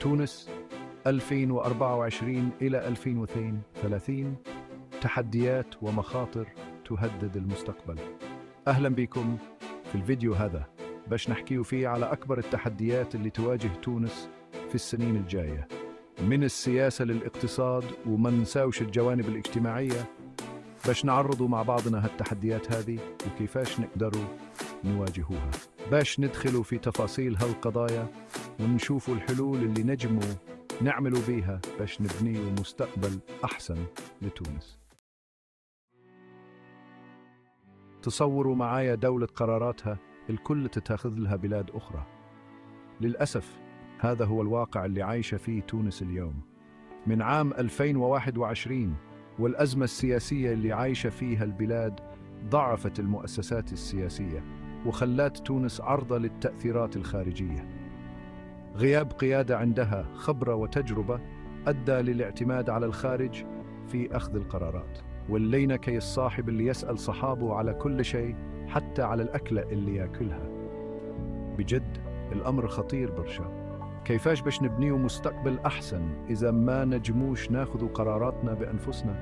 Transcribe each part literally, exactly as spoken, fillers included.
تونس ألفين وأربعة وعشرين إلى ألفين واثنين وثلاثين تحديات ومخاطر تهدد المستقبل. أهلا بكم في الفيديو هذا باش نحكيو فيه على أكبر التحديات اللي تواجه تونس في السنين الجاية، من السياسة للاقتصاد وما ننساوش الجوانب الاجتماعية، باش نعرضوا مع بعضنا هالتحديات هذه وكيفاش نقدروا نواجهوها، باش ندخلوا في تفاصيل هالقضايا ونشوفوا الحلول اللي نجموا نعملوا بيها باش نبنيوا مستقبل أحسن لتونس. تصوروا معايا دولة قراراتها الكل تتاخذ لها بلاد أخرى. للأسف هذا هو الواقع اللي عايشة فيه تونس اليوم. من عام ألفين وواحد وعشرين والأزمة السياسية اللي عايشة فيها البلاد ضعفت المؤسسات السياسية وخلت تونس عرضة للتأثيرات الخارجية. غياب قيادة عندها خبرة وتجربة أدى للاعتماد على الخارج في أخذ القرارات، واللينا كي الصاحب اللي يسأل صحابه على كل شيء حتى على الأكلة اللي ياكلها. بجد الأمر خطير برشا. كيفاش باش نبنيو مستقبل أحسن إذا ما نجموش ناخذ قراراتنا بأنفسنا؟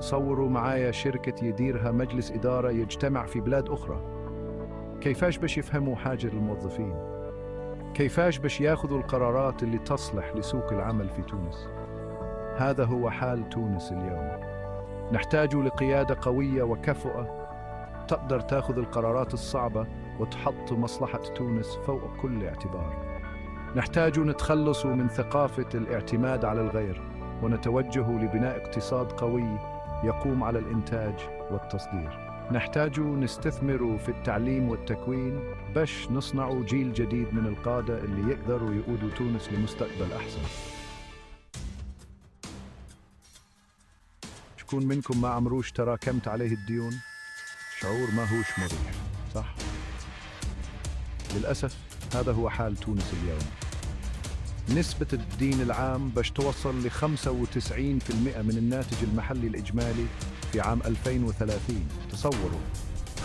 تصوروا معايا شركة يديرها مجلس إدارة يجتمع في بلاد أخرى، كيفاش باش يفهموا حاجة الموظفين؟ كيفاش باش ياخذوا القرارات اللي تصلح لسوق العمل في تونس؟ هذا هو حال تونس اليوم. نحتاج لقيادة قوية وكفؤة تقدر تاخذ القرارات الصعبة وتحط مصلحة تونس فوق كل اعتبار. نحتاج نتخلص من ثقافة الاعتماد على الغير ونتوجه لبناء اقتصاد قوي يقوم على الإنتاج والتصدير. نحتاج نستثمر في التعليم والتكوين باش نصنع جيل جديد من القادة اللي يقدروا يقودوا تونس لمستقبل أحسن. شكون منكم ما عمروش تراكمت عليه الديون؟ شعور ما هوش مريح، صح؟ للأسف هذا هو حال تونس اليوم. نسبة الدين العام باش توصل ل خمسة وتسعين بالمئة من الناتج المحلي الإجمالي في عام ألفين وثلاثين. تصوروا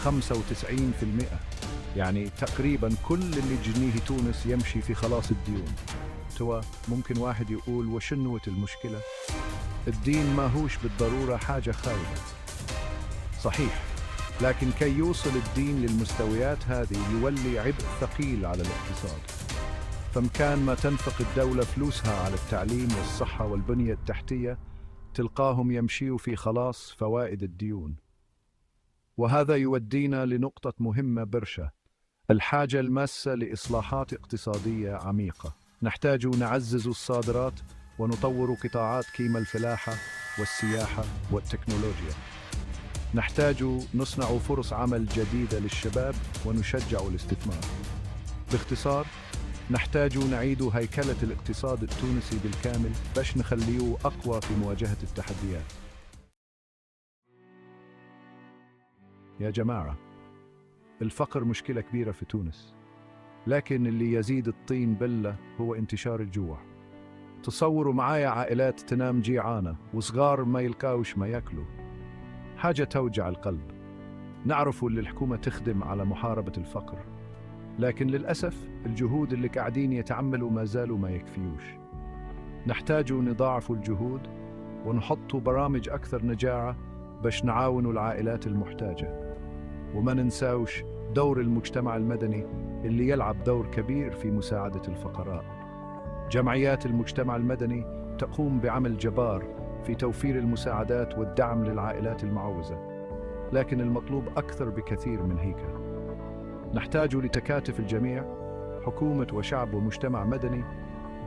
خمسة وتسعين بالمئة، يعني تقريبا كل اللي تجنيه تونس يمشي في خلاص الديون. توا ممكن واحد يقول وشنوة المشكلة؟ الدين ما هوش بالضرورة حاجة خايبة، صحيح، لكن كي يوصل الدين للمستويات هذه يولي عبء ثقيل على الاقتصاد. فمكان ما تنفق الدولة فلوسها على التعليم والصحة والبنية التحتية تلقاهم يمشيوا في خلاص فوائد الديون. وهذا يودينا لنقطة مهمة برشا، الحاجة الماسة لإصلاحات اقتصادية عميقة. نحتاج نعزز الصادرات ونطور قطاعات كيما الفلاحة والسياحة والتكنولوجيا. نحتاج نصنع فرص عمل جديدة للشباب ونشجع الاستثمار. باختصار، نحتاج نعيد هيكلة الاقتصاد التونسي بالكامل باش نخليه أقوى في مواجهة التحديات. يا جماعة، الفقر مشكلة كبيرة في تونس، لكن اللي يزيد الطين بلة هو انتشار الجوع. تصوروا معايا عائلات تنام جيعانة وصغار ما يلقاوش ما ياكلوا، حاجة توجع القلب. نعرف اللي الحكومة تخدم على محاربة الفقر، لكن للأسف الجهود اللي قاعدين يتعملوا ما زالوا ما يكفيوش. نحتاج نضاعف الجهود ونحط برامج أكثر نجاعة باش نعاونوا العائلات المحتاجة. وما ننساوش دور المجتمع المدني اللي يلعب دور كبير في مساعدة الفقراء. جمعيات المجتمع المدني تقوم بعمل جبار في توفير المساعدات والدعم للعائلات المعوزة، لكن المطلوب أكثر بكثير من هيك. نحتاج لتكاتف الجميع، حكومة وشعب ومجتمع مدني،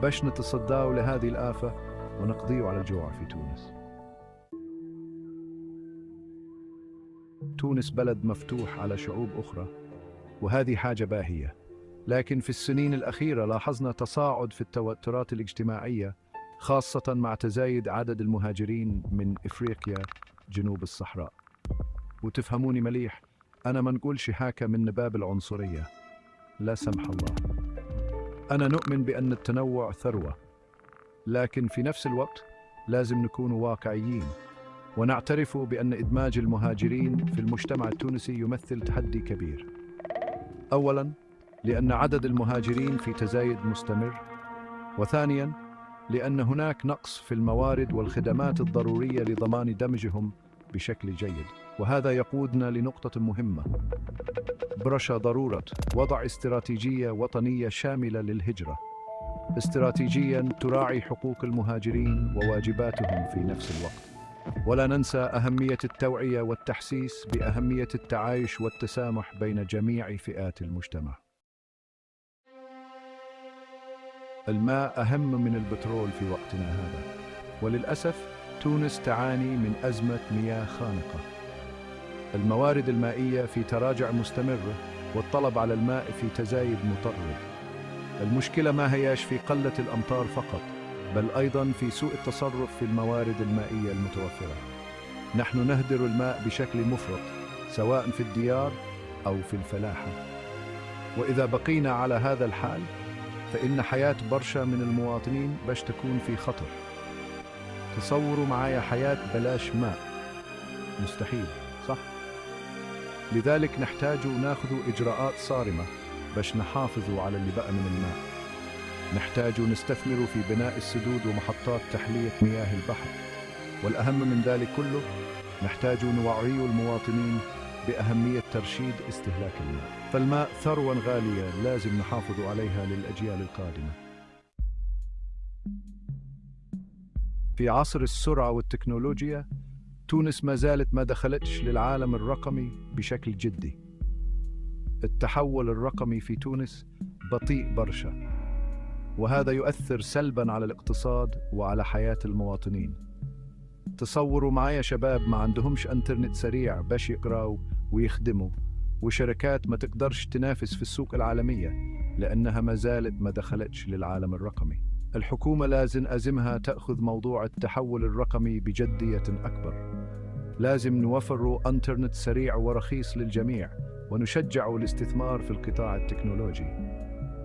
باش نتصداو لهذه الآفة ونقضيو على الجوع في تونس. تونس بلد مفتوح على شعوب أخرى، وهذه حاجة باهية، لكن في السنين الأخيرة لاحظنا تصاعد في التوترات الاجتماعية، خاصة مع تزايد عدد المهاجرين من إفريقيا جنوب الصحراء. وتفهموني مليح، أنا ما نقولش حاكة من باب العنصرية، لا سمح الله. أنا نؤمن بأن التنوع ثروة، لكن في نفس الوقت لازم نكون واقعيين ونعترف بأن إدماج المهاجرين في المجتمع التونسي يمثل تحدي كبير. أولاً، لأن عدد المهاجرين في تزايد مستمر، وثانياً لأن هناك نقص في الموارد والخدمات الضرورية لضمان دمجهم بشكل جيد. وهذا يقودنا لنقطة مهمة برشا، ضرورة وضع استراتيجية وطنية شاملة للهجرة، استراتيجياً تراعي حقوق المهاجرين وواجباتهم في نفس الوقت. ولا ننسى أهمية التوعية والتحسيس بأهمية التعايش والتسامح بين جميع فئات المجتمع. الماء أهم من البترول في وقتنا هذا، وللأسف تونس تعاني من أزمة مياه خانقة. الموارد المائية في تراجع مستمر، والطلب على الماء في تزايد مطرد. المشكلة ما هياش في قلة الأمطار فقط، بل أيضاً في سوء التصرف في الموارد المائية المتوفرة. نحن نهدر الماء بشكل مفرط، سواء في الديار أو في الفلاحة. وإذا بقينا على هذا الحال، فإن حياة برشا من المواطنين باش تكون في خطر. تصوروا معايا حياة بلاش ماء، مستحيل صح؟ لذلك نحتاج ناخذ إجراءات صارمة باش نحافظوا على اللي بقى من الماء. نحتاج نستثمر في بناء السدود ومحطات تحلية مياه البحر. والأهم من ذلك كله، نحتاج نوعي المواطنين بأهمية ترشيد استهلاك الماء. فالماء ثروة غالية لازم نحافظ عليها للأجيال القادمة. في عصر السرعة والتكنولوجيا، تونس ما زالت ما دخلتش للعالم الرقمي بشكل جدي. التحول الرقمي في تونس بطيء برشا، وهذا يؤثر سلباً على الاقتصاد وعلى حياة المواطنين. تصوروا معايا شباب ما عندهمش انترنت سريع باش يقراوا ويخدموا، وشركات ما تقدرش تنافس في السوق العالمية لأنها ما زالت ما دخلتش للعالم الرقمي. الحكومة لازم أزمها تأخذ موضوع التحول الرقمي بجدية أكبر. لازم نوفر انترنت سريع ورخيص للجميع، ونشجع الاستثمار في القطاع التكنولوجي.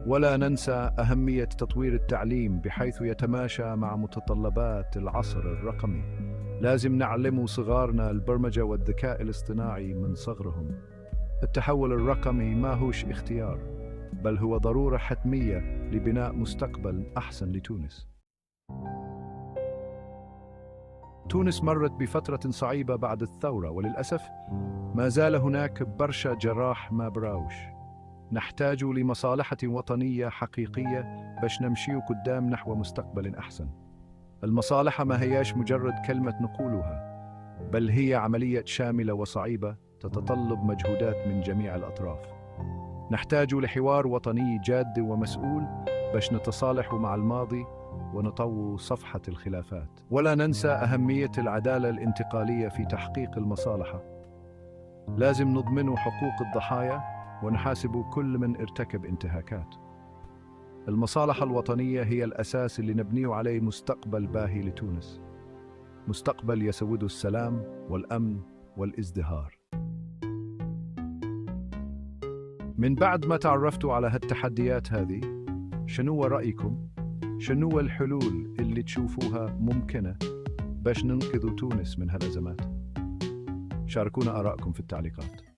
ولا ننسى أهمية تطوير التعليم بحيث يتماشى مع متطلبات العصر الرقمي. لازم نعلم صغارنا البرمجة والذكاء الاصطناعي من صغرهم. التحول الرقمي ما هوش اختيار، بل هو ضرورة حتمية لبناء مستقبل أحسن لتونس. تونس مرت بفترة صعيبة بعد الثورة، وللأسف ما زال هناك برشا جراح ما براوش. نحتاج لمصالحة وطنية حقيقية باش نمشي قدام نحو مستقبل أحسن. المصالحة ما هياش مجرد كلمة نقولها، بل هي عملية شاملة وصعيبة تتطلب مجهودات من جميع الأطراف. نحتاج لحوار وطني جاد ومسؤول باش نتصالح مع الماضي ونطوي صفحة الخلافات. ولا ننسى أهمية العدالة الانتقالية في تحقيق المصالحة. لازم نضمن حقوق الضحايا ونحاسب كل من ارتكب انتهاكات. المصالحة الوطنية هي الأساس اللي نبنيه عليه مستقبل باهي لتونس، مستقبل يسود السلام والأمن والازدهار. من بعد ما تعرفتوا على هالتحديات هذه، شنو رأيكم؟ شنو الحلول اللي تشوفوها ممكنة باش ننقذ تونس من هالأزمات؟ شاركونا آرائكم في التعليقات.